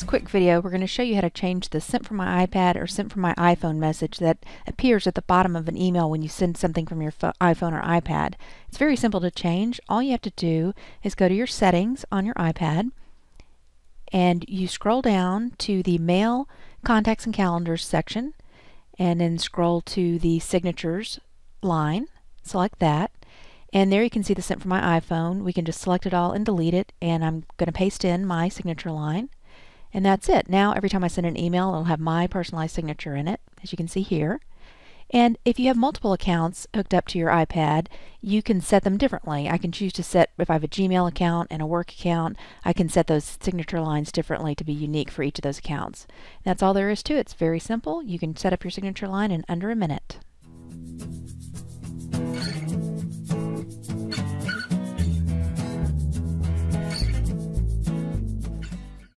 this quick video, we're going to show you how to change the sent from my iPad or sent from my iPhone message that appears at the bottom of an email when you send something from your iPhone or iPad. It's very simple to change. All you have to do is go to your settings on your iPad and you scroll down to the Mail, Contacts and Calendars section and then scroll to the Signatures line. Select that. And there you can see the sent from my iPhone. We can just select it all and delete it, and I'm going to paste in my signature line. And that's it. Now every time I send an email, it'll have my personalized signature in it, as you can see here. And if you have multiple accounts hooked up to your iPad, you can set them differently. I can choose to set, if I have a Gmail account and a work account, I can set those signature lines differently to be unique for each of those accounts. That's all there is to it. It's very simple. You can set up your signature line in under a minute.